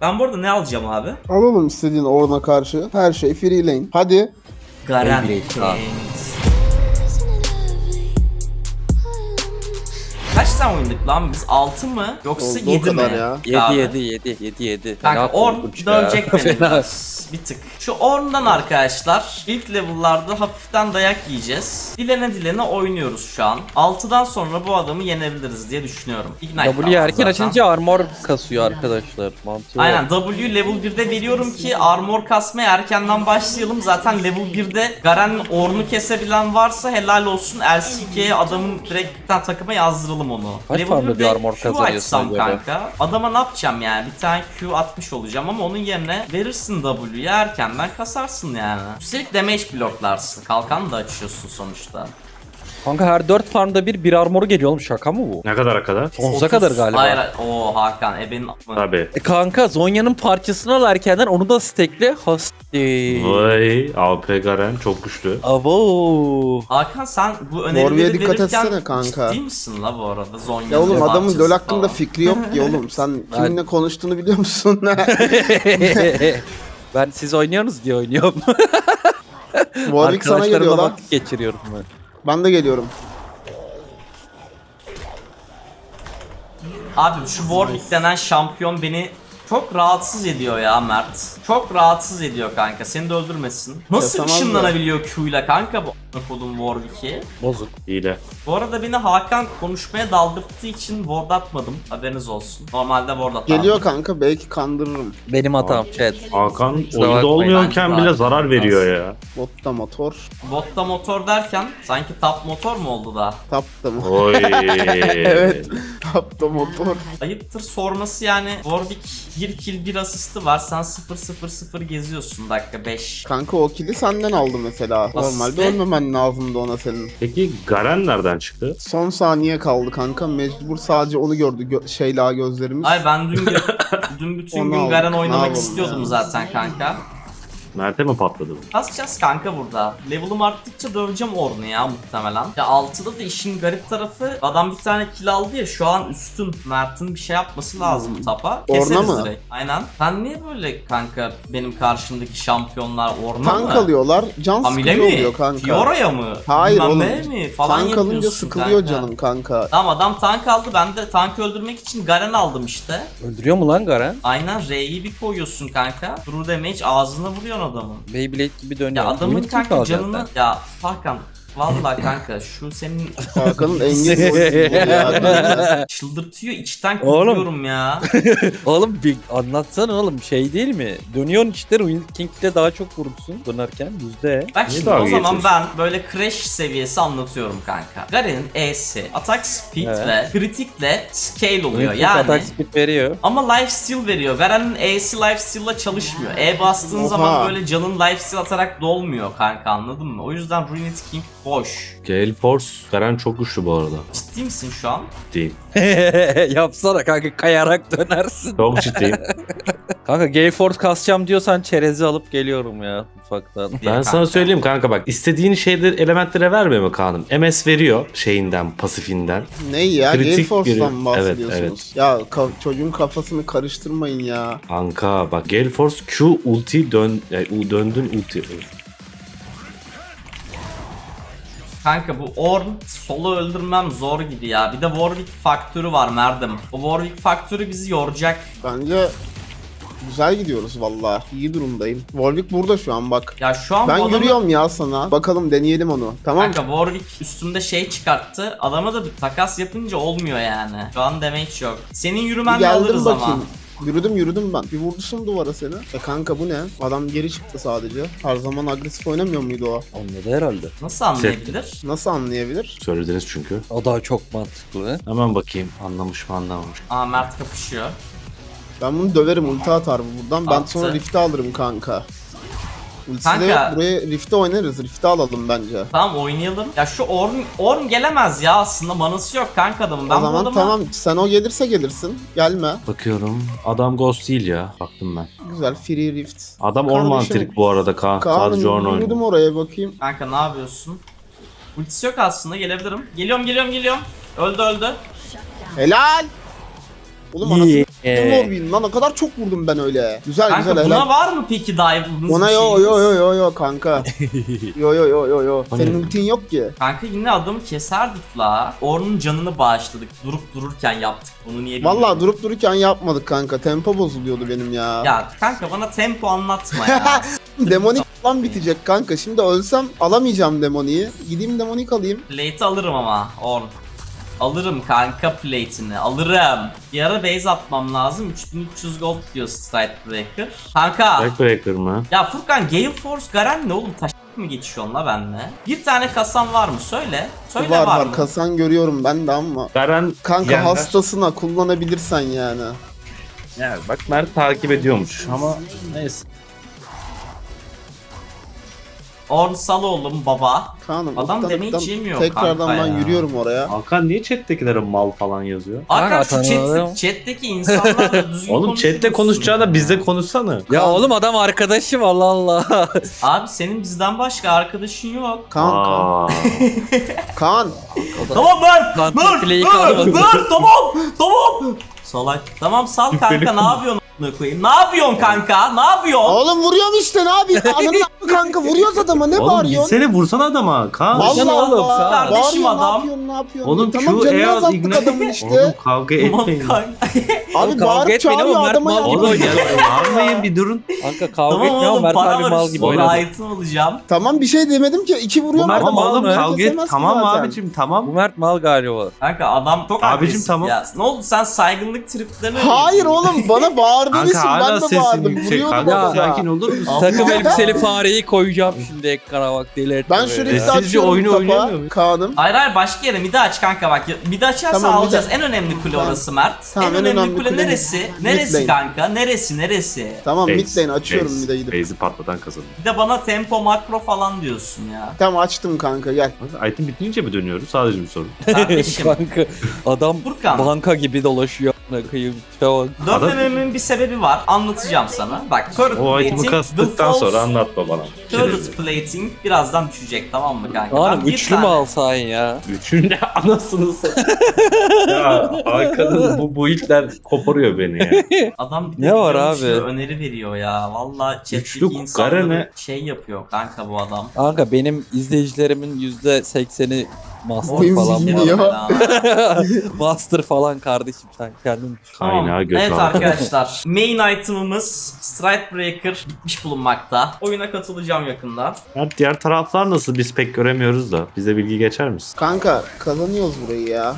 Ben burada ne alacağım abi? Al oğlum istediğin Ornn'a karşı. Her şey free lane. Hadi. Garen. Kaç tane oynadık lan biz? 6 mı? Yoksa 7 mi? 7. Kanka Ornn dönecek benim. Bir tık. Şu Ornn'dan arkadaşlar ilk level'larda hafiften dayak yiyeceğiz. Dilene oynuyoruz şu an. 6'dan sonra bu adamı yenebiliriz diye düşünüyorum. Ignite W erken açınca armor kasıyor arkadaşlar. Mantığı aynen var. W level 1'de veriyorum ki armor kasmaya erkenden başlayalım. Zaten level 1'de Garen Ornn'u kesebilen varsa helal olsun. LCK'ye adamın direktten takıma yazdıralım onu. Kaç farmda bir armor kazanıyorsun kanka? Adama ne yapacağım yani? Bir tane Q atmış olacağım ama onun yerine verirsin W'yi. Erkenden kasarsın yani. Üstelik damage bloklarsın. Kalkan da açıyorsun sonuçta. Kanka her 4 farmda bir armoru geliyor oğlum, şaka mı bu? Ne kadara kadar? Sonsuza kadar galiba. Hayır, o Hakan ebenin atmanı. Tabii. Kanka Zonya'nın parçasını al erkenden, onu da stekle. Vay AP Garen çok güçlü. Avo. Hakan sen bu önerileri verirken ciddi misin la bu arada Zonya? Ya oğlum adamın LoL hakkında fikri yok ki oğlum. Sen kiminle konuştuğunu biliyor musun? Ben siz oynuyorsunuz diye oynuyorum. Warwick sana geliyor lan. Geçiriyorum ben. Ben de geliyorum. Abi şu Warwick denen şampiyon beni çok rahatsız ediyor ya Mert. Çok rahatsız ediyor kanka. Seni de öldürmesin. Nasıl ışınlanabiliyor Q'yla kanka bu kodum Warwick'i? Bozuk. İyile. Bu arada beni Hakan konuşmaya daldırttığı için ward atmadım. Haberiniz olsun. Normalde ward atardım. Geliyor kanka, belki kandırırım. Benim hatam chat. Hakan oyunda olmuyorken bile zarar veriyor ya. Botta motor. Botta motor derken sanki tap motor mu oldu da? Tap da mı? Oy. Evet. Tap da motor. Ayıptır sorması yani. Warwick 1 kill 1 asisti var. Sen 0-0-0 geziyorsun dakika 5. Kanka o kill'i senden aldım mesela. Normalde ölmemen lazımdı ona senin. Peki Garen nereden çıktı? Son saniye kaldı kanka. Mecbur sadece onu gördü şeyla gözlerimiz. Ay ben dün bütün gün Garen oynamak istiyordum yani. Zaten kanka. Mert'e mi patladı bu? Kasacağız kanka burada. Level'ım arttıkça döveceğim Ornn'u ya muhtemelen. Ya 6'da da işin garip tarafı adam bir tane kill aldı ya, şu an üstün. Mert'in bir şey yapması lazım tapa. Keseriz mı? Direkt. Aynen. Sen niye böyle kanka benim karşımdaki şampiyonlar Ornn'a mı? Tank alıyorlar. Can sıkılıyor oluyor kanka. Fiora'ya mı? Hayır bilmem oğlum. Mi? Falan tank alınca sıkılıyor kanka. Canım kanka. Tamam adam tank aldı. Ben de tank öldürmek için Garen aldım işte. Öldürüyor mu lan Garen? Aynen R'yi bir koyuyorsun kanka. True damage ağzına vuruyor adamın. Beyblade gibi dönüyor. Ya adamın kanka canını... Ya Hakan vallahi kanka şu senin... Hakan'ın engel boyutu. Çıldırtıyor içten korkuyorum ya. Oğlum bir anlatsana oğlum, şey değil mi? Dönüyorsun işte Wild King'de daha çok vurursun dönerken yüzde. Bak şimdi o zaman ben böyle crash seviyesi anlatıyorum kanka. Garen'in E'si atak speed ve kritikle scale oluyor yani. Atak speed veriyor. Ama lifesteal veriyor. Garen'in E'si lifesteal'la çalışmıyor. E bastığın zaman böyle canın lifesteal atarak dolmuyor kanka, anladın mı? O yüzden Reignit King boş. Gale Force Garen çok güçlü bu arada. Ciddi misin şu an? Ciddiyim. Yapsana kanka, kayarak dönersin. Çok ciddiyim. Kanka Gale Force kasacağım diyorsan çerezi alıp geliyorum ya ufaktan. Ben kanka sana söyleyeyim kanka, bak istediğin şeyleri elementlere vermiyor mu Kaan'ım? MS veriyor şeyinden, pasifinden. Ne ya? Kritik Gale Force'dan bahsediyorsunuz. Evet. Ya çocuğun kafasını karıştırmayın ya. Kanka bak Gale Force Q ulti döndün ulti. Kanka bu Ornn solo öldürmem zor gibi ya. Bir de Warwick faktörü var Merdim. O Warwick faktörü bizi yoracak. Bence güzel gidiyoruz vallahi. İyi durumdayım. Warwick burada şu an bak. Ya şu an ben adamı... görüyorum ya sana. Bakalım deneyelim onu. Tamam. Kanka Warwick üstümde şey çıkarttı. Adama da bir takas yapınca olmuyor yani. Şu an damage yok. Senin yürümenle alırız bakayım. Ama. Yürüdüm ben. Bir vurdusun duvara seni. E kanka bu ne? Adam geri çıktı sadece. Her zaman agresif oynamıyor muydu o? Anladı herhalde. Nasıl anlayabilir? Nasıl anlayabilir? Söylediniz çünkü. O daha çok mantıklı. Hemen bakayım anlamış mı anlamamış. Aa Mert kapışıyor. Ben bunu döverim, ulti atar buradan. Ben sonra rift'i alırım kanka. Kanka buraya rift'e oynarız. Rift'e alalım bence. Tamam oynayalım. Ya şu Ornn gelemez ya aslında. Manası yok kanka adamın. Ben o zaman tamam sen o gelirse gelirsin. Gelme. Bakıyorum. Adam ghost değil ya. Baktım ben. Güzel free rift. Adam Ornn antrik bu arada Kaan. Sadece Ornn oynuyor. Yürüdüm oraya bakayım. Kanka ne yapıyorsun? Ultisi yok aslında, gelebilirim. Geliyorum. Öldü. Helal. Oğlum anasını vurayım lan, ne kadar çok vurdum ben öyle. Güzel kanka, güzel. Buna helal. Var mı peki dive'ımız? Ona yo kanka. yo. Senin ultin yok ki. Kanka yine adamı keserdik la. Ornn'un canını bağışladık. Durup dururken yaptık bunu, niye bilmiyorum. Valla durup dururken yapmadık kanka. Tempo bozuluyordu benim ya. Ya kanka bana tempo anlatma ya. Demonic lan bitecek kanka. Şimdi ölsem alamayacağım Demonic'i. Gideyim Demonic alayım. Plate'i alırım ama Ornn. Alırım kanka plate'ini, alırım. Bir ara base atmam lazım, 3300 gold diyor Stride Breaker. Kanka. Stride Breaker mı? Ya Furkan, Gale Force Garen ne oğlum, taş mı geçiyor onunla benle? Bir tane kasan var mı? Söyle. Söyle var mı? Kasan görüyorum ben de ama. Garen kanka yerler. Hastasına kullanabilirsen yani. Ya bak Mert takip ediyormuş ama neyse. Ornn sal oğlum baba. Kanım, adam demeyi çiğmiyor kanka. Tekrardan ben yürüyorum oraya. Hakan niye chat'tekilere mal falan yazıyor? Hakan şu chat'teki insanlarla düzgün oğlum chat'te konuşacağına bizde konuşsana. Ya oğlum adam arkadaşı Allah Allah. Abi senin bizden başka arkadaşın yok. Kaan. Kaan. Tamam Mert. Mert tamam. Salak. Tamam sal kanka, ne yapıyorsun? Ne yapıyorsun kanka? Ne yapıyorsun? Oğlum vuruyorsun işte, ne yapıyorsun? Ananı kanka vuruyoruz adama, ne oğlum, bağırıyorsun? Oğlum gitsene vursana adama kanka. Valla kardeşim adam. Ne yapıyorsun? Oğlum tamam, şu EAS Ignite işte. Oğlum kavga etmeyin. Abi bağırıp çağırıyor adama ya. Oğlum bağırmayın bir durun. Kanka kavga etme ama Mert abi mal gibi oynadı. Tamam bir şey demedim ki, iki vuruyorum adama. Oğlum kavga et, tamam abicim tamam. Bu Mert mal galiba. Kanka adam çok agresif ya. Ne oldu sen saygınlık triplerine? Hayır oğlum bana bağır. Kanka hala sesin yüksek kanka, sakin olur musun? Takım elbiseli fareyi koyacağım şimdi ekrana, bak delirtme. Ben şöyle bir daha açıyorum tapa Kaan'ım. Hayır başka yere midi aç kanka, bak midi açarsa tamam, alacağız midi. En önemli kule orası Mert. Tamam, en önemli kule neresi? Neresi kanka? Neresi? Tamam mid lane açıyorum mid'e gidip. Base'i patlatan kazanır. Bir de bana tempo makro falan diyorsun ya. Tamam açtım kanka gel. Item bitince mi dönüyoruz? Sadece bir sorun. Kardeşim. Kanka adam banka gibi dolaşıyor. Dönmememin bir sebebi var, anlatacağım sana. Bak turret plating, kastıktan sonra anlatma bana. Turret plating birazdan düşecek, tamam mı kanka? Oğlum üçlü mü alsan ya? Üçünü de anasını satayım. Ya arkadan bu hitler koparıyor beni ya. Adam bir de ne var abi? Öneri veriyor ya. Valla chat'teki insanlar şey yapıyor kanka bu adam. Kanka benim izleyicilerimin %80'i Master falan Master falan kardeşim, sen kendin tamam. Evet arkadaşlar, main item'ımız Stride Breaker bitmiş bulunmakta. Oyuna katılacağım yakında. Ya diğer taraflar nasıl, biz pek göremiyoruz da. Bize bilgi geçer misin? Kanka kazanıyoruz burayı ya.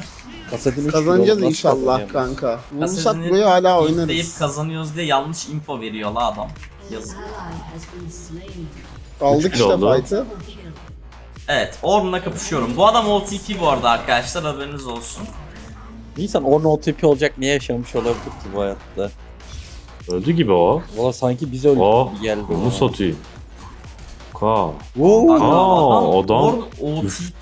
Kazanacağız inşallah kanka. Vuruşat burayı hala oynarız. Deyip kazanıyoruz diye yanlış info veriyor la adam. Yazık. Aldık işte fight'ı. Evet, Ornn'la kapışıyorum. Bu adam OTP bu arada arkadaşlar, haberiniz olsun. İnsan Ornn OTP olacak niye yaşamış olabilir ki bu hayatta? Öldü gibi o. Valla sanki bize öldü gibi geldi. Bunu satayım. Ka. Adam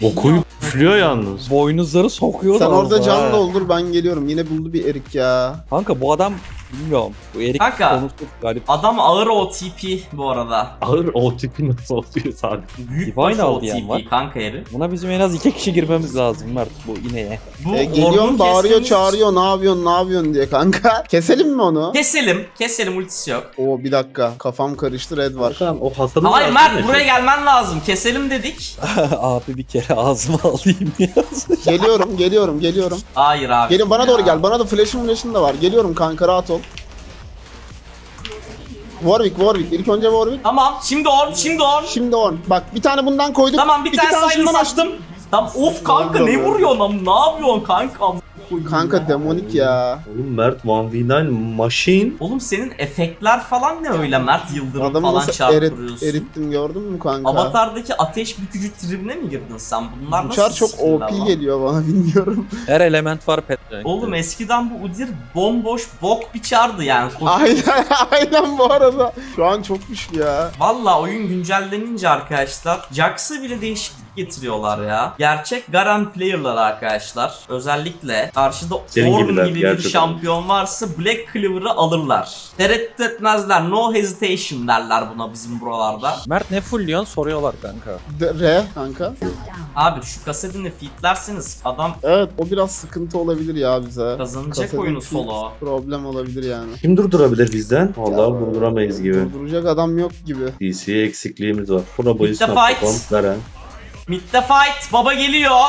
okuyup üflüyor yalnız. Boynuzları sokuyor. Sen orada can doldur, ben geliyorum. Yine buldu bir erik ya. Kanka bu adam bilmiyorum. Bu erik konuştuk garip. Adam ağır OTP bu arada. Ağır OTP nasıl oluyor sadece? Büyük OTP kanka eri. Buna bizim en az 2 kişi girmemiz lazım Mert bu ineğe. Geliyorum bağırıyor çağırıyor, ne yapıyorsun diye kanka. Keselim mi onu? Keselim ultisi yok. Oo bir dakika kafam karıştı, red var. Tamam o hastanın. Hayır Mert buraya gelmen lazım, keselim dedik. Abi bir kere ağzıma alayım yazın. Geliyorum. Hayır abi. Gelin bana doğru gel, bana da flash'ın da var. Geliyorum kanka rahat ol. Warwick. İlk önce Warwick. Tamam. Şimdi Ornn. Bak bir tane bundan koyduk. Tamam bir tane silence açtım. Tamam of kanka ne vuruyorsun lan? Ne yapıyorsun kanka? Kanka Demonic ya. Oğlum Mert 1v9 machine. Oğlum senin efektler falan ne öyle Mert, yıldırım adamı falan çarptırıyorsun. Erittim gördün mü kanka? Avatardaki ateş bükücü tribine mi girdin sen? Bunlar uçar nasıl çok OP ama geliyor bana, bilmiyorum. Her element var Petrank'te. Oğlum eskiden bu Udyr bomboş bok biçardı yani. Aynen bu arada. Şu an çok güçlü ya. Valla oyun güncellenince arkadaşlar Jax'ı bile değişik getiriyorlar ya. Gerçek Garen player'lar arkadaşlar. Özellikle karşıda Ornn gibi bir şampiyon varsa Black Cleaver'ı alırlar. Tereddüt etmezler. No hesitation derler buna bizim buralarda. Mert ne fulliyon soruyorlar kanka. Kanka. Abi şu kasetini feedlerseniz adam... Evet o biraz sıkıntı olabilir ya bize. Kazanacak kasetin oyunu solo. Problem olabilir yani. Kim durdurabilir bizden? Vallahi durduramayız gibi. Durduracak adam yok gibi. DC eksikliğimiz var. Buna boyu snap'tan. Mid'de fight. Baba geliyor.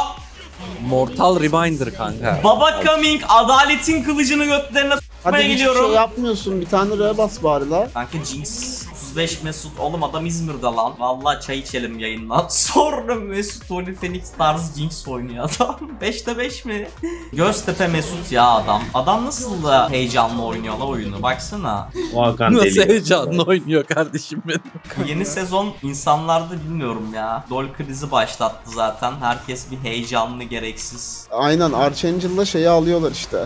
Mortal Reminder kanka. Baba coming. Adaletin kılıcını götlerine s**maya geliyorum. Hadi hiç şey yapmıyorsun. Bir tane R'ye bas bari la. Kanka Jinx. 35 Mesut. Oğlum adam İzmir'de lan. Vallahi çay içelim yayından. Sonra Mesut Oli Phoenix tarzı Jinx oynuyor adam. 5'te 5 mi? Göztepe Mesut ya adam. Adam nasıl da heyecanlı oynuyor la oyunu. Baksana. Nasıl heyecanlı oynuyor kardeşim benim. Yeni sezon insanlarda bilmiyorum ya. LoL krizi başlattı zaten. Herkes bir heyecanlı gereksiz. Aynen Archangel'la şeyi alıyorlar işte.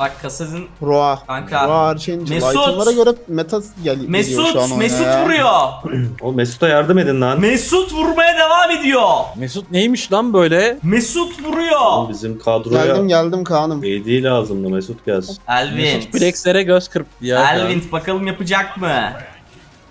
Bak kasadın Roa kanka. Roa Archangel. Mesut göre meta geliyor. Mesut vuruyor. O Mesut'a yardım edin lan. Mesut vurmaya devam ediyor. Mesut neymiş lan böyle? Mesut vuruyor. Oğlum bizim kadroya. Geldim Kaan'ım. Hediye lazımdı Mesut gelsin. ELWİND. Plex'lere göz kırptı ya. ELWİND bakalım yapacak mı?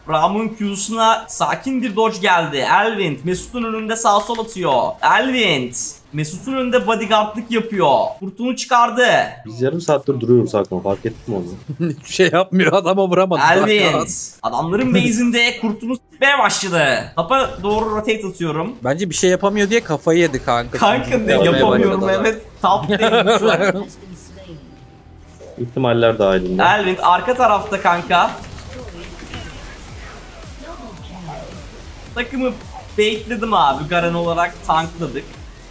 Ram'ın Q'suna sakin bir dodge geldi. ELWİND Mesut'un önünde sağ sol atıyor. ELWİND Mesut'un önünde bodyguardlık yapıyor. Kurtunu çıkardı. Biz yarım saattir duruyoruz sakın. Fark ettin mi onu? Hiçbir şey yapmıyor. Adama vuramadı. ELWİND adamların base'inde kurtunu s**meye başladı. Tapa doğru rotate atıyorum. Bence bir şey yapamıyor diye kafayı yedi kanka. Kanka ne yapamıyorum evet. Top değil şu an. İhtimaller dahilinde. ELWİND arka tarafta kanka. Takımı baitledim abi. Garen olarak tankladık.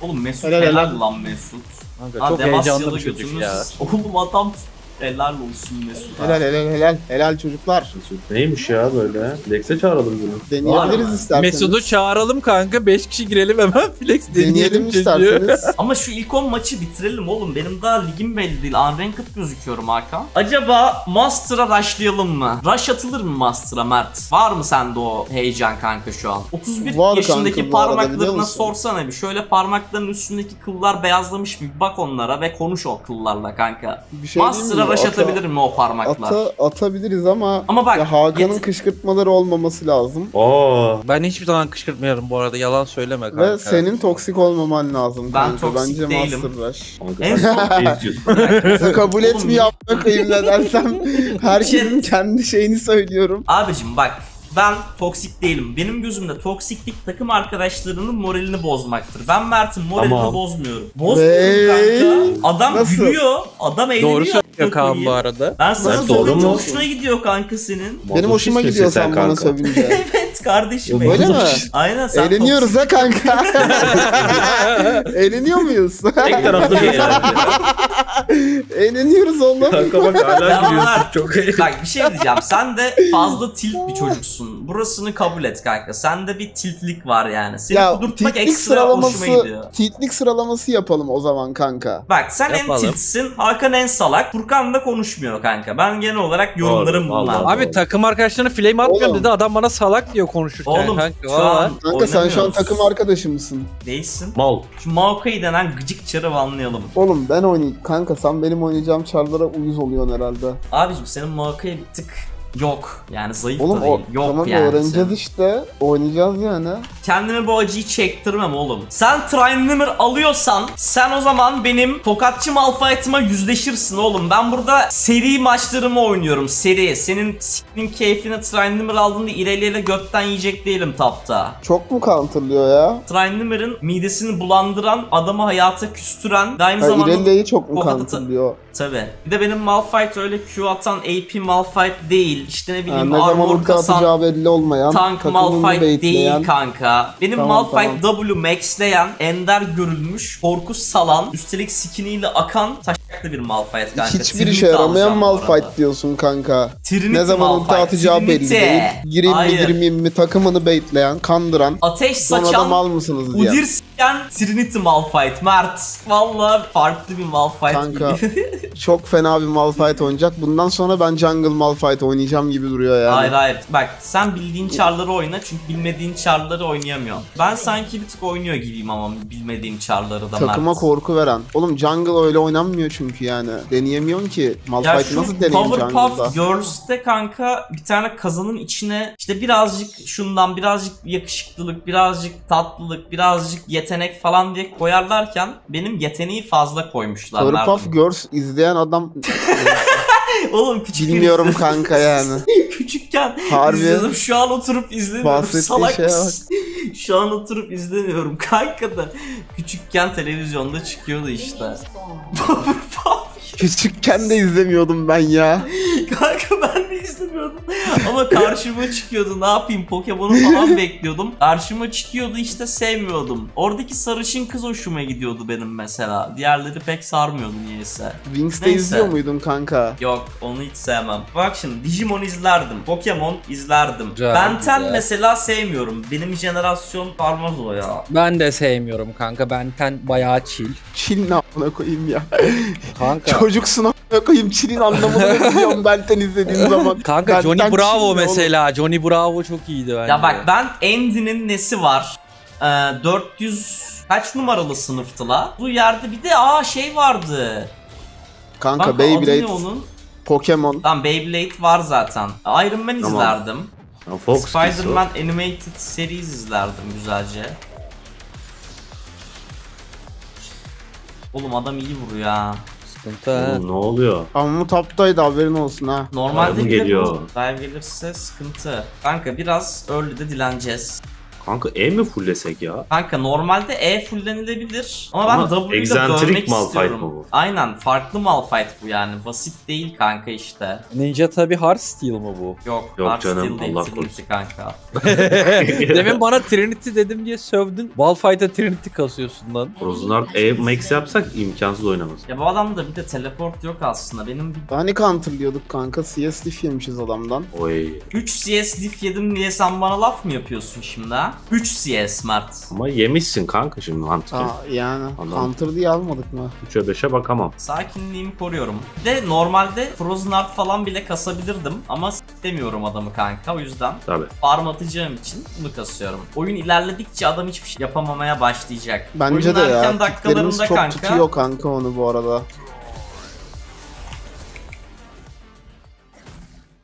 Oğlum Mesut helal lan Mesut. Kanka, çok heyecanlı bir çocuk ya. Oğlum adam helal olsun Mesut. Helal çocuklar. Mesut neymiş ya böyle? Flex'e çağıralım bunu. Deneyebiliriz isterseniz. Mesut'u çağıralım kanka. 5 kişi girelim hemen. Flex deneyelim isterseniz. Ama şu ilk 10 maçı bitirelim oğlum. Benim daha ligim belli değil. Unranked gözüküyorum Hakan. Acaba Master'a rushlayalım mı? Rush atılır mı Master'a Mert? Var mı sende o heyecan kanka şu an? 31 var yaşındaki kanka, parmaklarına sorsana bir. Şöyle parmakların üstündeki kıllar beyazlamış bir bak onlara ve konuş o kıllarla kanka. Bir şey Master'a rush atabilir mi o parmaklar? Atabiliriz ama bak, Hakan'ın kışkırtmaları olmaması lazım. Ben hiçbir zaman kışkırtmıyorum bu arada yalan söyleme kanka. Ve senin toksik olmaman lazım. Ben toksik bence değilim. En son kabul etmiyor yapma kıyımla dersem herkesin kendi şeyini söylüyorum. Abicim bak. Ben toksik değilim. Benim gözümde toksiklik takım arkadaşlarının moralini bozmaktır. Ben Mert'in moralini bozmuyorum. Bozmuyorum kanka. Adam gülüyor. Adam eğleniyor. Doğru söylüyor Kaan bu arada. Ben sana söyleyince hoşuna gidiyor kanka senin. Benim hoşuma gidiyor sen bana söyleyince. Evet kardeşim. Böyle mi? Aynen sen eğleniyoruz ha kanka. Eğleniyor muyuz? Tek taraflı bir eğleniyoruz oğlum. Kanka bak hala gülüyorsun. Çok eğleniyorsun. Bak bir şey diyeceğim. Sen de fazla tilt bir çocuksun. Burasını kabul et kanka. Sende bir tiltlik var yani. Seni ya, kudurtmak ekstra hoşuma gidiyor. Tiltlik sıralaması yapalım o zaman kanka. Bak sen en tiltsin, Hakan en salak, Furkan da konuşmuyor kanka. Ben genel olarak yorumlarım bunlar. Abi takım arkadaşlarına flame atmıyorum dedi. Adam bana salak diyor konuşurken. Oğlum kanka, kanka sen şu an takım arkadaşı mısın? Değilsin. Mal. Şu Maokai denen gıcık çarı anlayalım. Oğlum ben oynayayım. Kanka sen benim oynayacağım çarlara uyuz oluyorsun herhalde. Abicim senin Maokai bir tık... Yok yani zayıf oğlum, da değil. Yok tamam, yani. Öğreneceğiz işte. Oynayacağız yani. Kendime bu acıyı çektirmem oğlum. Sen Tryndamere alıyorsan sen o zaman benim tokatçı Malphite'ıma yüzleşirsin oğlum. Ben burada seri maçlarımı oynuyorum. Seri. Senin s**nin keyfine Tryndamere aldığında Irelia ile götten yiyecek değilim tapta. Çok mu counterlıyor ya? Tryndamare'ın midesini bulandıran, adamı hayata küstüren ve aynı zamanda... Irelia'yı çok mu counterlıyor? Tabii. Bir de benim Malphite öyle Q atan AP Malphite değil. İşte ne bileyim armor kasan belli olmayan, tank Malphite değil kanka. Benim Malphite W maxleyen, ender görülmüş, korku salan, üstelik skiniyle akan taşaklı bir Malphite kanka. Hiçbir işe yaramayan Malphite diyorsun kanka. Trinity ne zaman ulti atacağı belli değil. Gireyim mi girmeyeyim mi takımını baitleyen, kandıran. Ateş saçan, Udyr Yani Trinity Malphite, Mert. Vallahi farklı bir Malphite kanka, gibi. Çok fena bir Malphite oynayacak. Bundan sonra ben jungle Malphite oynayacağım gibi duruyor yani. Hayır hayır. Bak sen bildiğin çarları oyna çünkü bilmediğin çarları oynayamıyor. Ben sanki bir tık oynuyor gibiyim ama bilmediğim çarları da Mert. Takıma korku veren. Oğlum jungle öyle oynanmıyor çünkü yani. Deneyemiyorsun ki. Malphite'i nasıl deneyeyim jungle'da? Powerpuff Girls'te kanka bir tane kazanın içine işte birazcık şundan, birazcık yakışıklılık, birazcık tatlılık, birazcık yetenek falan diye koyarlarken benim yeteneği fazla koymuşlar. Powerpuff Girls izleyen adam... Oğlum küçük bilmiyorum kanka yani. Küçükken harbi izledim, şu an oturup izlemiyorum. Salak mısın? Şu an oturup izlemiyorum kanka da. Küçükken televizyonda çıkıyordu işte. Küçükken de izlemiyordum ben ya. Kanka ben de izlemiyordum. Ama karşıma çıkıyordu, ne yapayım, Pokemon'u falan bekliyordum. Karşıma çıkıyordu işte, sevmiyordum. Oradaki sarışın kız hoşuma gidiyordu benim mesela. Diğerleri pek sarmıyordu niyeyse. Winx'te izliyor muydum kanka? Yok, onu hiç sevmem. Bak şimdi Digimon izlerdim, Pokemon izlerdim. Benten mesela sevmiyorum. Benim jenerasyon parmaz o ya. Ben de sevmiyorum kanka. Benten bayağı chill. Chill ne amına koyayım ya. Kanka. Çocuksun amına koyayım, chill'in anlamını biliyorum Benten izlediğim zaman. Kanka Benten Johnny Bravo mesela. Oğlum. Johnny Bravo çok iyiydi bence. Ya bak ben Andy'nin nesi var? 400 kaç numaralı sınıftıla? Bu yerde bir de şey vardı. Kanka bak, Beyblade. Pokemon. Tamam Beyblade var zaten. Iron Man tamam. izlerdim. Spider-Man Animated Series izlerdim güzelce. Oğlum adam iyi vuruyor ha. Oğlum, ne oluyor? Ama taptaydı, haberin olsun ha. Normalde geliyor. Dive gelirse sıkıntı. Kanka biraz early'de dileneceğiz. Kanka E mi fullesek ya? Kanka normalde E fullenilebilir ama ben W ile dönmek istiyorum. Bu. Aynen farklı Malphite bu yani, basit değil kanka işte. Ninja tabi Hard Steel mı bu? Yok, yok Hard canım, Steel Allah değil Trinity kanka. Demin bana Trinity dedim diye sövdün. Malphite'a Trinity kasıyorsun lan. Rozunard E max yapsak imkansız oynamaz. Ya bu adamda bir de teleport yok aslında benim. Hani counterlıyorduk kanka, CS diff yemişiz adamdan. Oy. 3 CS diff yedim niye sen bana laf mı yapıyorsun şimdi ha? 3 CS Mert. Ama yemişsin kanka şimdi Hunter'ı. Yani Hunter diye almadık mı? 3'e 5'e bakamam. Sakinliğimi koruyorum. Bir de normalde Frozen Art falan bile kasabilirdim ama istemiyorum adamı kanka, o yüzden farm atacağım için bunu kasıyorum. Oyun ilerledikçe adam hiçbir şey yapamamaya başlayacak. Bence oyun de ya. Oyun dakikalarında çok kanka. Tutuyor kanka onu bu arada.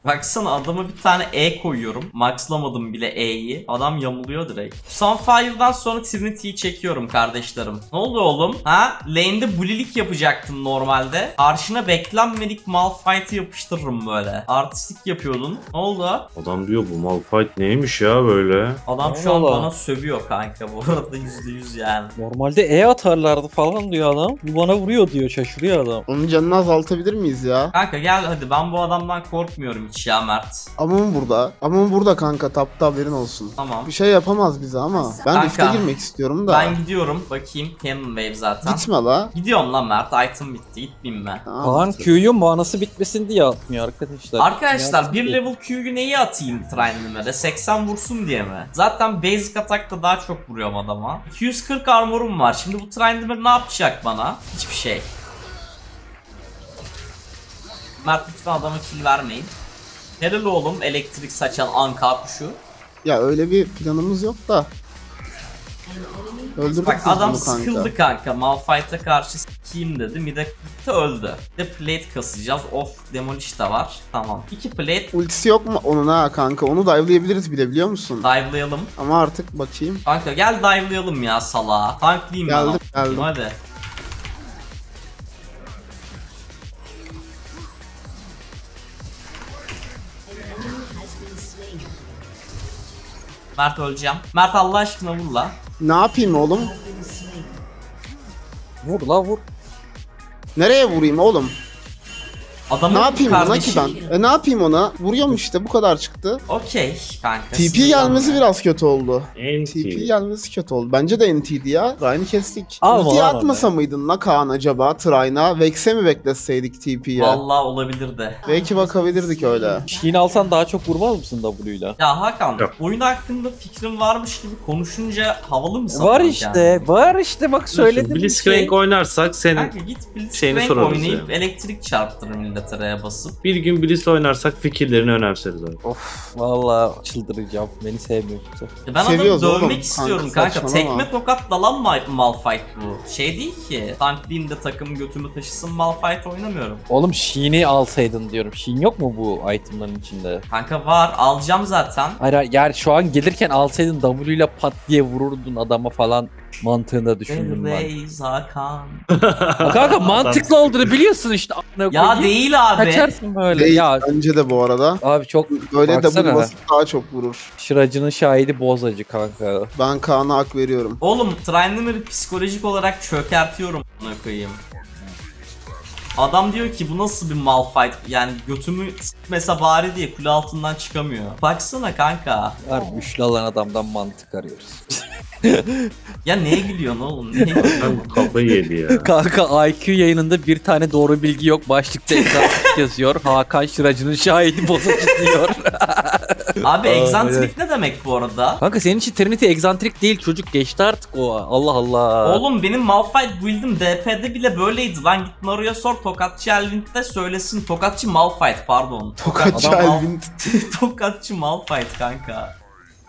Baksana adama bir tane E koyuyorum. Maxlamadım bile E'yi. Adam yamuluyor direkt. Sunfire'dan sonra Trinity'yi çekiyorum kardeşlerim. Ne oldu oğlum? Ha? Lane'de bulilik yapacaktın normalde. Karşına beklenmedik Malphite'ı yapıştırırım böyle. Artistik yapıyordun. Ne oldu? Adam diyor bu Malphite neymiş ya böyle. Adam şu an bana sövüyor kanka bu arada %100 yani. Normalde E atarlardı falan diyor adam. Bu bana vuruyor diyor, şaşırıyor adam. Onun canını azaltabilir miyiz ya? Kanka gel hadi, ben bu adamdan korkmuyorum. Ya Mert. Amon burada. Amon burada kanka, tapta haberin olsun. Tamam. Bir şey yapamaz bize ama. Ben lifte girmek istiyorum da. Ben gidiyorum. Bakayım. Cannon Wave zaten. Gitme la. Gidiyorum lan Mert. Item bitti. Gitmeyeyim ben. Kaan Q'yu manası bitmesin diye atmıyor arkadaşlar. Arkadaşlar bir level Q'yu neye atayım Tryndamare'e? 80 vursun diye mi? Zaten basic atakta daha çok vuruyorum adama. 240 armorum var. Şimdi bu Tryndamere ne yapacak bana? Hiçbir şey. Mert lütfen adama kill vermeyin. Helal oğlum elektrik saçan anka kuşu. Ya öyle bir planımız yok da. Öldürdük. Bak adam sıkıldı kanka. Malphite'a karşı s**eyim dedi. Mid'e gitti, öldü. Bir de plate kasacağız. Of demolish de var. Tamam. 2 plate. Ultisi yok mu onun ha kanka? Onu dive'layabiliriz bile, biliyor musun? Dive'layalım. Ama artık bakayım. Kanka gel dive'layalım ya salağa. Tanklayayım ben. Geldim geldim. Hadi. Mert öleceğim. Mert Allah aşkına vur la. Ne yapayım oğlum? Vur la vur. Nereye vurayım oğlum? Adamı ne yapayım ona ki ben? Ne yapayım ona? Vuruyorum işte, bu kadar çıktı. Okey kanka. TP gelmesi biraz kötü oldu. TP gelmesi kötü oldu. Bence de NT'di ya. Tryne'i kestik. Ulti'ye atmasa mıydın la Kaan acaba? Tryne'a Vex'e mi bekleseydik TP'ye? Vallahi olabilirdi. Belki bakabilirdik öyle. Şiin alsan daha çok vurmaz mısın W'yla? Ya Hakan, yok, oyun hakkında fikrin varmış gibi konuşunca havalı mısın? Var işte. Yani? Var işte, bak söyledim. Blitzcrank şey oynarsak senin. Kanka git Blitzcrank oynayıp yani elektrik çarptır millet'e basıp. Bir gün Blitz oynarsak fikirlerini önemseriz abi. Of valla çıldıracağım. Beni sevmiyor kimse. Ben seviyoruz adamı dövmek istiyorum kanka. Tekme tokat dalan Malphite bu. Şey değil ki. Tankliyim de takım götümü taşısın Malphite oynamıyorum. Oğlum Sheen'i alsaydın diyorum. Sheen yok mu bu itemların içinde? Kanka var, alacağım zaten. Hayır yani şu an gelirken alsaydın W ile pat diye vururdun adama falan mantığında düşündüm ben. Hakan. Kanka mantıklı olduğunu biliyorsun işte. Ya değil abi. Kaçarsın böyle. Değil, ya. Bence de bu arada. Abi çok böyle de bu basit daha çok vurur. Şıracının şahidi bozacı kanka. Ben Kaan'a hak veriyorum. Oğlum Tryndamere psikolojik olarak çökertiyorum koyayım. Adam diyor ki bu nasıl bir Malphite, yani götümü mesela bari diye kule altından çıkamıyor. Baksana kanka. Var güçlü olan adamdan mantık arıyoruz. Ya neye gülüyorsun oğlum? Neye gülüyorsun? Kafayı yedi ya. Kanka IQ yayınında bir tane doğru bilgi yok başlıkta egzantrik yazıyor. Hakan Şıracı'nın şahidi bozacı diyor. Abi egzantrik ne demek bu arada? Kanka senin için Trinity egzantrik değil çocuk, geçti artık o. Allah Allah. Oğlum benim Malphite build'im DP'de bile böyleydi lan, git Naru'ya sor, Tokatçı ELWİND'de söylesin. Tokatçı Malphite pardon. Tokatçı ELWİND. Tokatçı Malphite kanka.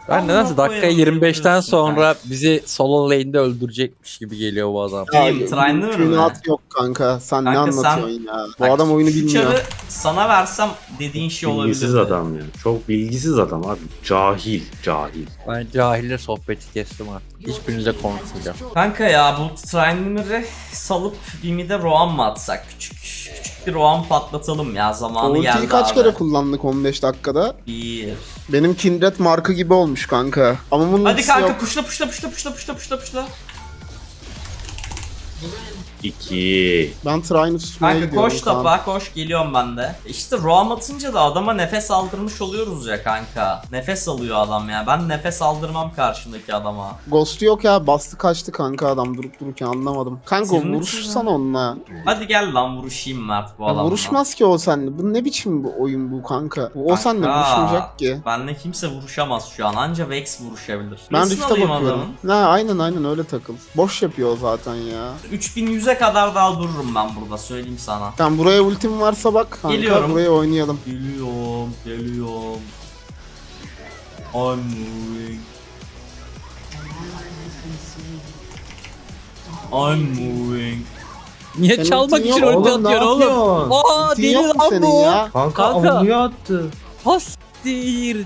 Ben nedense dakika 25'ten sonra yani bizi solo lane'de öldürecekmiş gibi geliyor bu adam. Trinat yok kanka. Sen kanka ne anlatıyorsun sen, ya? Bu adam oyunu bilmiyor. Sana versem dediğin şey olabilir. Bilgisiz adam ya. Çok bilgisiz adam abi. Cahil. Ben cahille sohbeti kestim artık. Hiçbirinize konuşmayacağım. Kanka ya bu Tryndamare'ı salıp Bimi'de Roam mı atsak? Küçük bir Roam patlatalım ya, zamanı Orti'yi geldi abi. Kaç kere kullandık 15 dakikada? Bir. Benim Kindred marka gibi olmuş kanka. Ama bunun hadi kanka yok. Puşla. 2. Ben Tryne'ı tutmaya kanka gidiyorum. Koş topa koş, geliyorum ben de. İşte roam atınca da adama nefes aldırmış oluyoruz ya kanka. Nefes alıyor adam ya. Ben nefes aldırmam karşımdaki adama. Ghost'u yok ya, bastı kaçtı kanka adam durup dururken, anlamadım. Kanka vuruşsan onunla. Hadi gel lan vuruşayım Mert bu adamla. Vuruşmaz ki o seninle. Bu ne biçim bu oyun bu kanka? O seninle vuruşmayacak ki. Benle kimse vuruşamaz şu an. Anca Vex vuruşabilir. Ben rift'e bakıyorum. Ha aynen öyle takıl. Boş yapıyor zaten ya. 3100'e kadar daha dururum ben burada, söyleyeyim sana. Tamam buraya ultim varsa bak kanka, geliyorum. Buraya oynayalım. Geliyorum. I'm moving. Niye senin çalmak için ulti atıyor oğlum? Aa deli lan bu. Kanka avluya attı. Has.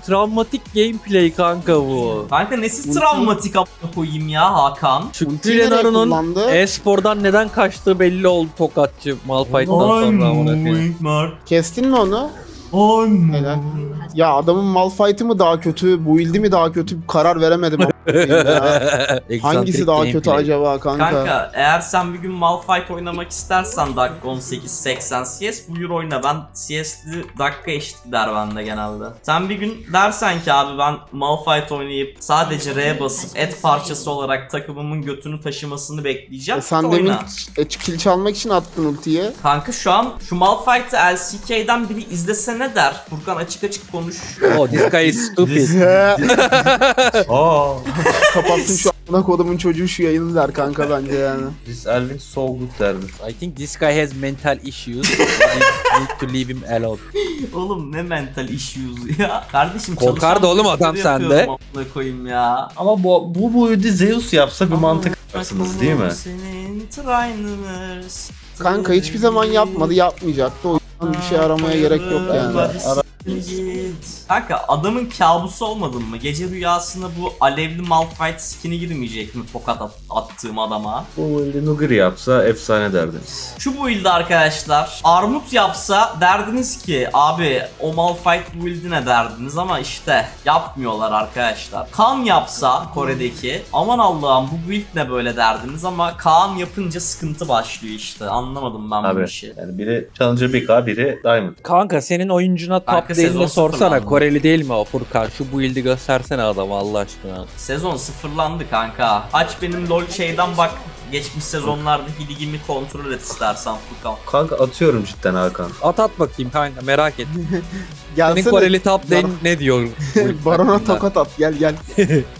Travmatik gameplay kanka bu. Kanka nesi travmatik amına koyayım ya Hakan? Çünkü Renar'ın e-spordan neden kaçtığı belli oldu tokatçı Malphite'dan sonra ona. Kestin mi onu? Helal. Ya adamın Malphite'ı mı daha kötü, build'i mi daha kötü, karar veremedim. Hangisi daha kötü acaba kanka? Kanka eğer sen bir gün Malphite oynamak istersen dakika 18-80 CS buyur oyna, ben CS'li dakika eşitli der bende genelde. Sen bir gün dersen ki abi ben Malphite oynayıp sadece R'ye basıp et parçası olarak takımımın götünü taşımasını bekleyeceğim. Sen demin kill çalmak için attın ultiyi. Kanka şu an şu Malphite'ı LCK'den biri izlese ne der? Furkan açık konuş. Oh this guy is stupid. Kapattım şu a**ına kodumun çocuğu şu yayını der kanka bence yani. This ELWİND so good derdi. I think this guy has mental issues. Need to leave him alone. Oğlum ne mental issues ya. Kardeşim korkar da oğlum adam sende. Koyayım ya. Ama bu ödü Zeus yapsa bir mantık yaparsınız değil mi? Kanka hiçbir zaman yapmadı, yapmayacaktı. O bir şey aramaya gerek yok yani. Ara. Kanka adamın kabusu olmadın mı? Gece rüyasına bu alevli Malphite skin'i girmeyecek mi tokat attığım adama? Bu build'i Nugger yapsa efsane derdiniz. Şu build'i arkadaşlar armut yapsa derdiniz ki abi o Malphite build'i ne derdiniz, ama işte yapmıyorlar arkadaşlar. Khan yapsa Kore'deki aman Allah'ım bu build ne böyle derdiniz, ama Khan yapınca sıkıntı başlıyor işte. Anlamadım ben abi, bu işi. Yani biri Challenger 1K, biri Diamond. Kanka senin oyuncuna top değilini sorsana. Koreli değil mi o Furkan? Şu build'i göstersene adam Allah aşkına. Sezon sıfırlandı kanka. Aç benim LoL şeyden bak. Geçmiş sezonlardaki ligimi kontrol et istersen Furkan. Kanka atıyorum cidden Hakan. At bakayım kanka, merak et. Senin Koreli top lane ne diyor? Barona tokat at, gel gel.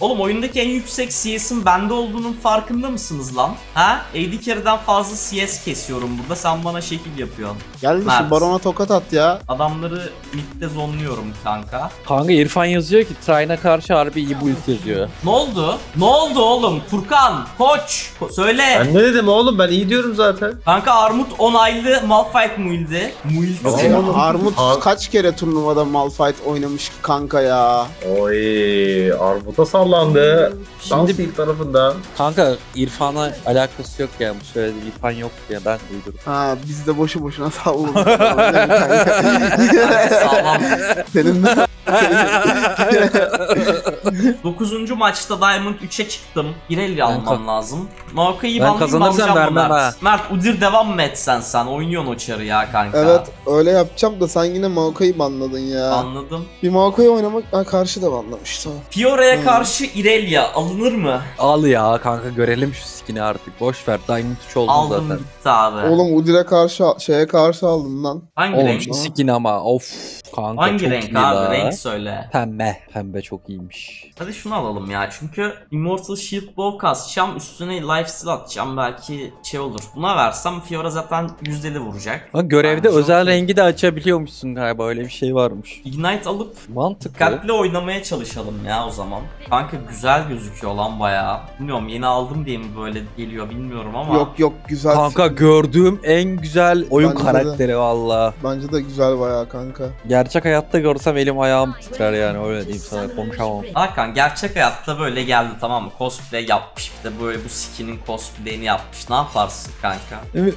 Oğlum oyundaki en yüksek CS'in bende olduğunun farkında mısınız lan? Ha? 50 kereden fazla CS kesiyorum burada, sen bana şekil yapıyorsun. Gel şu Barona tokat at ya. Adamları midde zonluyorum kanka. Kanka İrfan yazıyor ki Tryna karşı harbi iyi build yazıyor. Ne oldu? Ne oldu oğlum? Furkan, koç, söyle. Ben ne dedim oğlum, ben iyi diyorum zaten. Kanka armut onaylı Malphite muildi. Armut kaç kere turnuvada Malphite oynamış kanka ya. Oy, armuta sallandı. Şimdi bir tarafından. Kanka İrfan'a alakası yok yani, şöyle İrfan yok ya, ben uydurdum. Ha biz de boşu boşuna salladık. Sallam. Senin de. 9. maçta Diamond 3'e çıktım. Irelia almam lazım. Maokai'yi ben kazanırsam vermem ha. Mert Udyr devam mı etsen sen? Oynuyorsun o çarı ya kanka. Evet öyle yapacağım da sen yine Maokai'yi banladın ya. Anladım. Bir Maokai oynamak karşı da banlamıştı. Fiora'ya karşı Irelia alınır mı? Al ya kanka, görelim şu skin'i artık. Boş ver, Diamond 3 oldu zaten. Aldım gitti abi. Oğlum Udyr'e karşı karşı aldım lan. Hangi renk? Şu skin ama of kanka. Hangi renk abi? Renk söyle. Pembe. Pembe çok iyiymiş. Hadi şunu alalım ya, çünkü Immortal Shield Bow kasacağım, üstüne lifesteal atacağım, belki şey olur. Buna versem Fiora zaten %50 vuracak. Bak görevde bence özel rengi de açabiliyormuşsun galiba, öyle bir şey varmış. Ignite alıp mantıklı, dikkatli oynamaya çalışalım ya o zaman. Kanka güzel gözüküyor lan bayağı. Bilmiyorum yeni aldım diye mi böyle geliyor bilmiyorum ama. Yok yok güzel. Kanka gördüğüm en güzel oyun bence karakteri valla. Bence de güzel bayağı kanka. Gerçek hayatta görsem elim ayağım titrer yani, öyle diyeyim sana, konuşamam. Hakan gerçek hayatta böyle geldi tamam mı? Cosplay yapmış, bir de böyle bu skin'in cosplay'ini yapmış. Ne yaparsın kanka?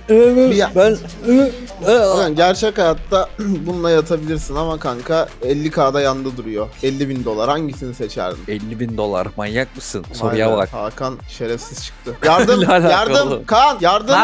Ben gerçek hayatta bununla yatabilirsin ama kanka 50K'da yanda duruyor. 50.000 dolar hangisini seçerdin? 50.000 dolar manyak mısın? Soruya bak. Hakan şerefsiz çıktı. Yardım yardım Kaan yardım.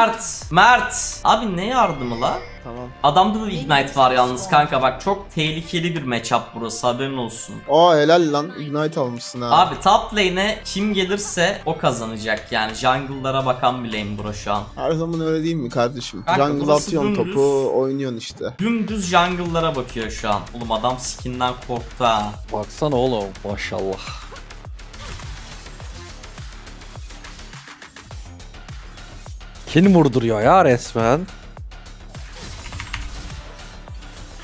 Mert abi ne yardımı la? Tamam. Adamda da Ignite var yalnız kanka, bak çok tehlikeli bir matchup burası, haberin olsun. Aa helal lan, Ignite almışsın ha. Abi top lane'e kim gelirse o kazanacak yani, jungle'lara bakan bir lane bura şu an. Her zaman öyle değil mi kardeşim? Kanka, jungle atıyorsun dümdüz, topu oynuyorsun işte. Dümdüz jungle'lara bakıyor şu an. Oğlum adam skin'den korktu ha. Baksana oğlum maşallah. Kim vurduruyor ya resmen?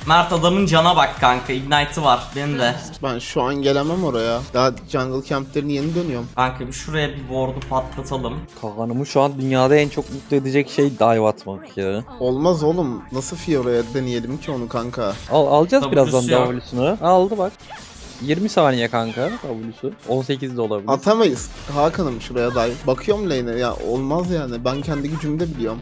Mert adamın cana bak kanka, Ignite'ı var benim de. Ben şu an gelemem oraya. Daha jungle camp'lerini yeni dönüyorum. Kanka bir şuraya bir ward'u patlatalım. Kaan'ımı şu an dünyada en çok mutlu edecek şey dive atmak ya. Olmaz oğlum. Nasıl Fiora'ya deneyelim ki onu kanka? Alacağız tabii birazdan W'sunu. Aldı bak. 20 saniye kanka W'su. 18 de olabilir. Atamayız. Hakan'ım şuraya dive. Bakıyorum lane'e ya, olmaz yani. Ben kendi gücümde biliyorum.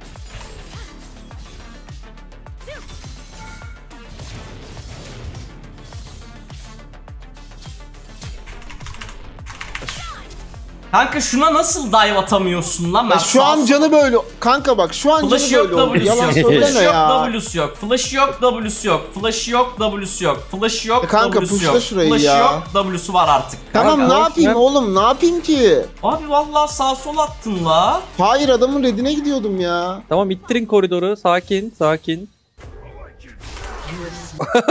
Kanka şuna nasıl dive atamıyorsun lan? Şu an canı böyle. Kanka bak şu an flash canı yok, böyle yalan söyleme ya. Flash yok, W'su yok. Flash yok, W'su yok. W'su yok. Flash yok, kanka pushla şurayı flash ya. Flash yok, W'su var artık. Tamam kanka, ne yapayım oğlum, ne yapayım ki? Abi vallahi sağ sol attın la. Hayır adamın redine gidiyordum ya. Tamam ittirin koridoru, sakin sakin.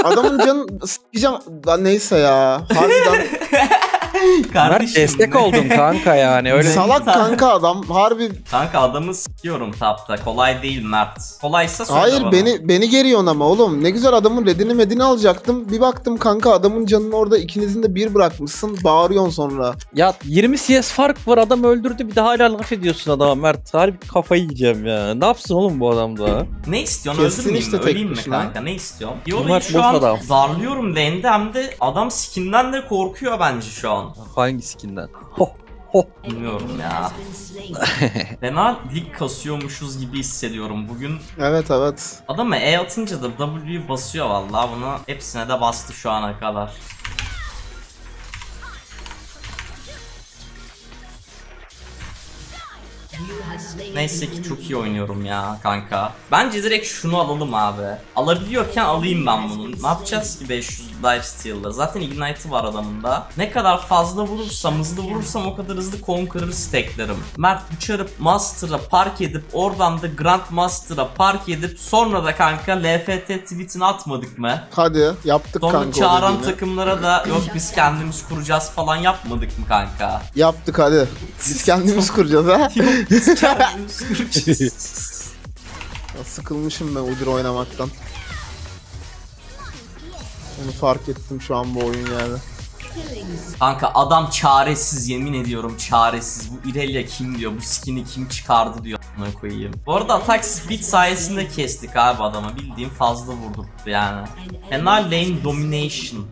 Adamın canı s*****eceğim. Neyse ya. Harbiden. kardeşim. Destek oldum kanka yani. Öyle salak kanka adam harbi. Kanka adamı s**yorum tapta. Kolay değil Mert. Kolaysa söyle. Hayır bana. beni geriyon ama oğlum. Ne güzel adamın redini medini alacaktım. Bir baktım kanka adamın canını orada ikinizin de bir bırakmışsın. Bağırıyorsun sonra. Ya 20 CS fark var adam öldürdü. Bir de hala laf ediyorsun adama Mert. Harbi kafayı yiyeceğim ya. Ne yapsın oğlum bu adam da? Ne istiyorsun? Öldürmeyeyim işte mi? Öleyim mi kanka? Ne istiyorsun? Fiora'yı şu an adam zarlıyorum lane'de hem de adam skinden de korkuyor bence şu an. Hangi skinden? Bilmiyorum ya. Fena lig kasıyormuşuz gibi hissediyorum bugün. Evet. Adamı E atınca da W basıyor vallahi bunu. Hepsine de bastı şu ana kadar. Neyse ki çok iyi oynuyorum ya kanka. Bence direkt şunu alalım abi. Alabiliyorken alayım ben bunu. Ne yapacağız ki 500 lifesteal'da? Zaten Ignite'ı var adamında. Ne kadar fazla vurursam, hızlı vurursam o kadar hızlı Conqueror'ı stacklerim. Mert uçarıp Master'a park edip oradan da Grand Master'a park edip sonra da kanka LFT tweet'ini atmadık mı? Hadi yaptık sonra kanka. Sonra çağıran takımlara da yok biz kendimiz kuracağız falan yapmadık mı kanka? Yaptık hadi. Biz kendimiz kuracağız ha. Ya sıkılmışım ben Udyr oynamaktan. Onu fark ettim şu an bu oyun yani. Kanka adam çaresiz, yemin ediyorum çaresiz. Bu Irelia kim diyor, bu skin'i kim çıkardı diyor a**ına koyayım. Bu arada atak speed sayesinde kestik abi adama, bildiğim fazla vurdurttu yani. Fena lane domination.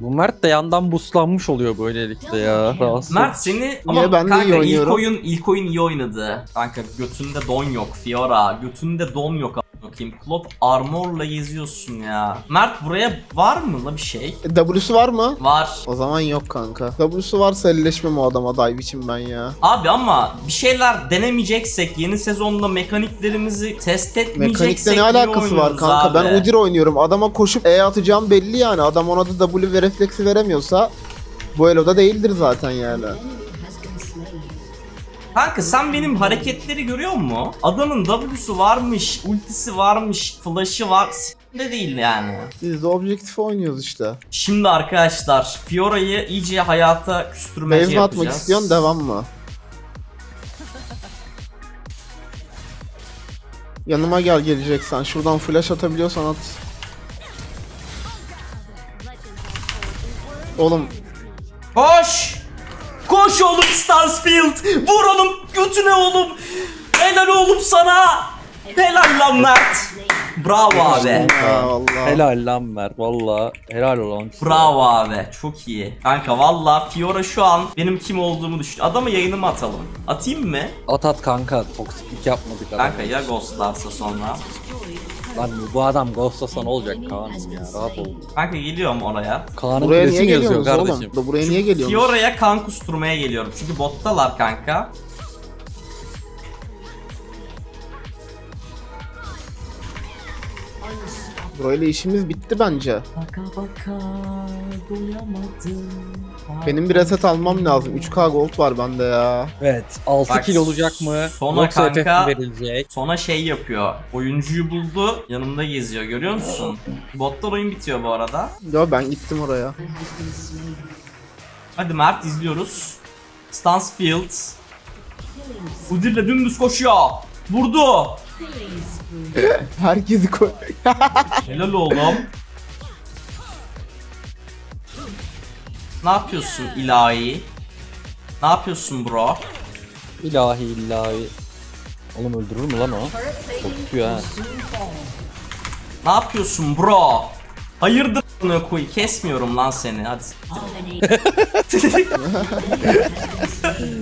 Bu Mert de yandan buslanmış oluyor böylelikle ya. Rahatsız. Mert seni ama niye, ben kanka iyi oynuyorum. ilk oyun iyi oynadı. Kanka götünde don yok Fiora. Götünde don yok bakayım. Cloth armorla geziyorsun ya. Mert buraya var mı la bir şey? W'su var mı? Var. O zaman yok kanka. W'su varsa elleşmem o adama dive için ben ya. Abi ama bir şeyler denemeyeceksek, yeni sezonda mekaniklerimizi test etmeyeceksek mekanikle ne alakası var kanka? Abi. Ben Udyr oynuyorum. Adama koşup E atacağım belli yani. Adam ona da W ve refleksi veremiyorsa bu eloda değildir zaten yani. Kanka sen benim hareketleri görüyor musun? Adamın W'su varmış, ultisi varmış, flash'ı var. S***de değil yani. Biz de objektif oynuyoruz işte. Şimdi arkadaşlar Fiora'yı iyice hayata küstürmece yapacağız. Mevzu atmak istiyorsun devam mı? Yanıma gel geleceksen. Şuradan flash atabiliyorsan at. Oğlum. Koş! Koş oğlum Starsfield! Vur oğlum götüne oğlum! Helal oğlum sana! Helal lan Mert! Bravo abi! Helal lan Mert valla. Helal olan. Bravo abi çok iyi. Kanka valla Fiora şu an benim kim olduğumu düşün. Adamı yayınıma atalım. Atayım mı? At kanka toksiklik yapmadık adamı. Kanka ya ghostlarsa sonra? Lan bu adam ghost'lasa ne olacak Khan ya, rahat ol. Kanka geliyorum oraya. Khan'ın resim yazıyor kardeşim. Buraya niye geliyorsun? Fiora'ya kan kusturmaya geliyorum çünkü bottalar kanka. Burayla işimiz bitti bence. Baka benim bir reset almam lazım. 3K gold var bende ya. Evet. 6 bak, kill olacak mı? Sona kanka verilecek. Sona şey yapıyor. Oyuncuyu buldu. Yanımda geziyor. Görüyor musun? Botlar oyun bitiyor bu arada. Yo ben gittim oraya. Hadi Mert izliyoruz. Stansfield. Udyr'le dümdüz koşuyor. Vurdu. Herkesi koy. Helal oğlum. Ne yapıyorsun ilahi? Ne yapıyorsun bro? İlahi. Oğlum öldürür mü lan o? Korkutuyor ha. Ne yapıyorsun bro? Hayırdır bunu koy. Kesmiyorum lan seni. Hadi.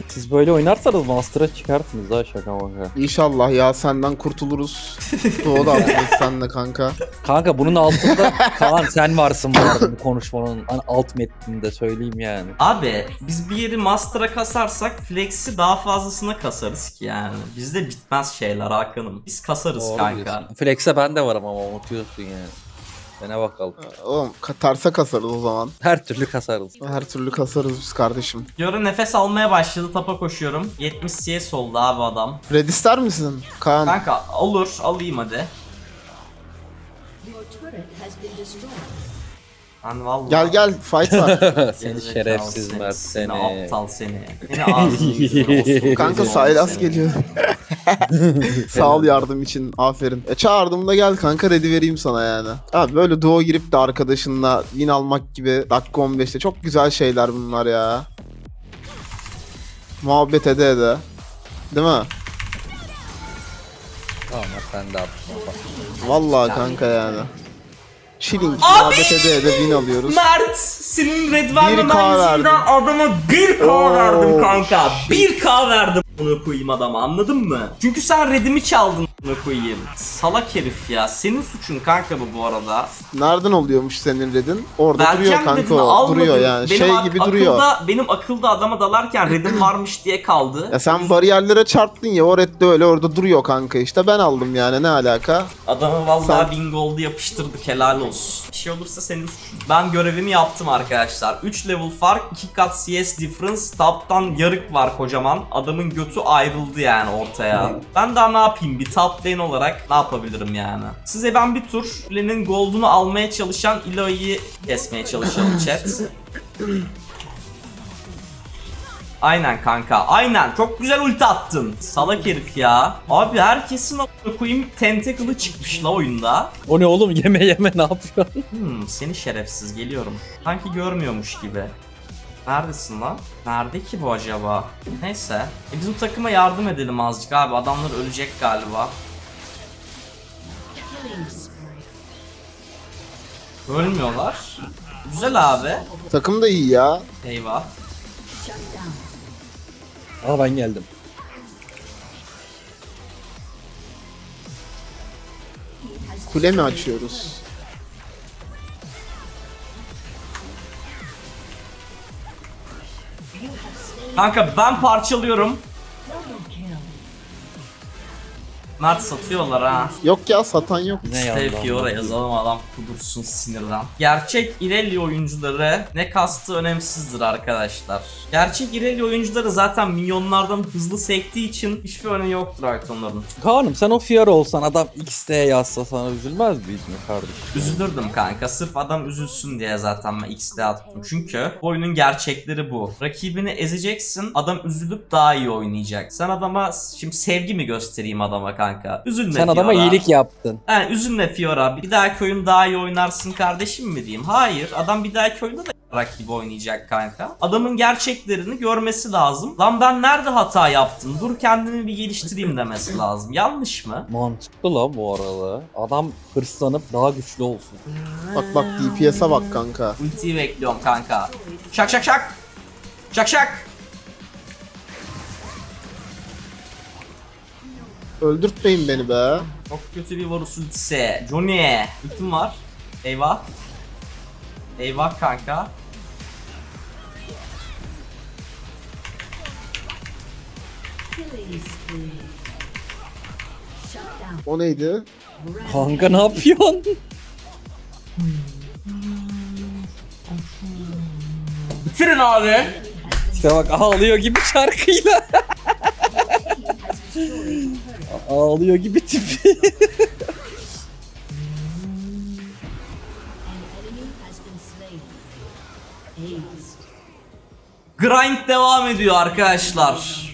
Siz böyle oynarsanız Master'a çıkartınız ha, şaka baka. İnşallah ya senden kurtuluruz. O da artık senle kanka. Kanka bunun altında Kaan sen varsın bu konuşmanın alt metninde söyleyeyim yani. Abi biz bir yeri Master'a kasarsak Flex'i daha fazlasına kasarız ki yani. Bizde bitmez şeyler Hakan'ım. Biz kasarız doğru kanka. Diyorsun. Flex'e ben de varım ama unutuyorsun yani. Ne bakalım. Oğlum katarsa kasarız o zaman. Her türlü kasarız. Her türlü kasarız biz kardeşim. Fiora nefes almaya başladı. Tapa koşuyorum. 70 CS oldu abi adam. Red ister misin Kaan? Kanka olur alayım hadi. Ben vallahi... Gel gel, fight var. Seni şerefsiz Mert seni. Aptal seni. Yine ağzını kanka Saylas geliyor. Sağ ol yardım için, aferin. E çağırdığımda gel kanka, ready vereyim sana yani. Abi böyle duo girip de arkadaşınla win almak gibi dakika 15'te çok güzel şeyler bunlar ya. Muhabbet ede ede. Değil mi? Tamam sen de atma bak. Vallahi kanka yani. Chilling muhabbet ede ede win alıyoruz. Mert senin red vermemen yüzünden adama 1K verdim kanka. 1K verdim. Bunu koyayım adama, anladın mı? Çünkü sen redimi çaldın, bunu koyayım. Salak herif ya. Senin suçun kanka bu arada. Nereden oluyormuş senin redin? Orada Berken duruyor kanka o. Duruyor yani. Benim şey gibi duruyor. Benim akılda adama dalarken redim varmış diye kaldı. Ya sen bariyerlere çarptın ya, o red de öyle orada duruyor kanka işte. Ben aldım yani, ne alaka? Adamı vallahi sen... bingo oldu, yapıştırdık, helal olsun. Bir şey olursa senin suçun. Ben görevimi yaptım arkadaşlar. 3 level fark, 2 kat CS difference. Taptan yarık var kocaman. Adamın götü ayrıldı yani ortaya. Ben daha ne yapayım? Bir top lane olarak ne yapabilirim yani? Size ben bir tur lane'in gold'unu almaya çalışan Iloy'yi kesmeye çalışalım chat. Aynen kanka, aynen. Çok güzel ulti attın. Salak herif ya. Abi herkesin a**ına koyayım tentacle'ı çıkmış la oyunda. O ne oğlum, yeme yeme ne yapıyorsun? Seni şerefsiz, geliyorum. Sanki görmüyormuş gibi. Neredesin lan? Nerede ki bu acaba? Neyse. Bizim takıma yardım edelim azıcık abi. Adamlar ölecek galiba. Ölmüyorlar. Güzel abi. Takım da iyi ya. Eyvah. Aa ben geldim. Kule mi açıyoruz? Kanka ben parçalıyorum. Mert satıyorlar ha. Yok ya, satan yok. İşte Fiora yazalım, adam kudursun sinirden. Gerçek Irelia oyuncuları ne kastı önemsizdir arkadaşlar. Gerçek Irelia oyuncuları zaten minyonlardan hızlı sektiği için hiçbir önemi yoktur artık onların. Kaan'ım sen o Fiora olsan, adam X'de yazsa sana üzülmez miydin kardeşim? Üzülürdüm kanka, sırf adam üzülsün diye zaten ben X'de attım. Çünkü oyunun gerçekleri bu. Rakibini ezeceksin, adam üzülüp daha iyi oynayacak. Sen adama şimdi sevgi mi göstereyim adama kanka? Üzülme sen Fiora. Adama iyilik yaptın. Yani üzülme Fiora, bir dahaki oyun daha iyi oynarsın kardeşim mi diyeyim? Hayır, adam bir dahaki oyunda da rakibi oynayacak kanka. Adamın gerçeklerini görmesi lazım. Lan ben nerede hata yaptım? Dur kendimi bir geliştireyim demesi lazım. Yanlış mı? Mantıklı lan bu arada. Adam hırslanıp daha güçlü olsun. Bak bak, DPS'e bak kanka. Ultiyi bekliyorum kanka. Şak şak şak. Şak şak. Öldürtmeyin beni be. Çok kötü bir Varus ultisi. Johnny. Ultim var. Eyvah. Eyvah kanka. O neydi? Kanka ne yapıyorsun? Bitirin abi. İşte bak ağlıyor gibi şarkıyla. Ağlıyor gibi tipi. Grind devam ediyor arkadaşlar.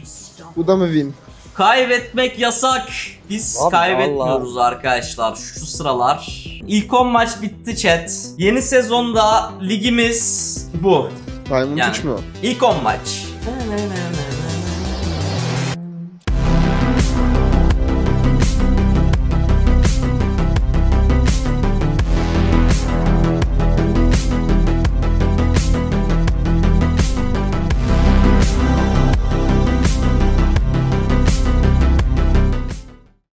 Bu da mı win? Kaybetmek yasak. Biz abi kaybetmiyoruz Allah arkadaşlar şu sıralar. İlk 10 maç bitti chat. Yeni sezonda ligimiz bu. Diamond yani, 3 mü? İlk 10 maç.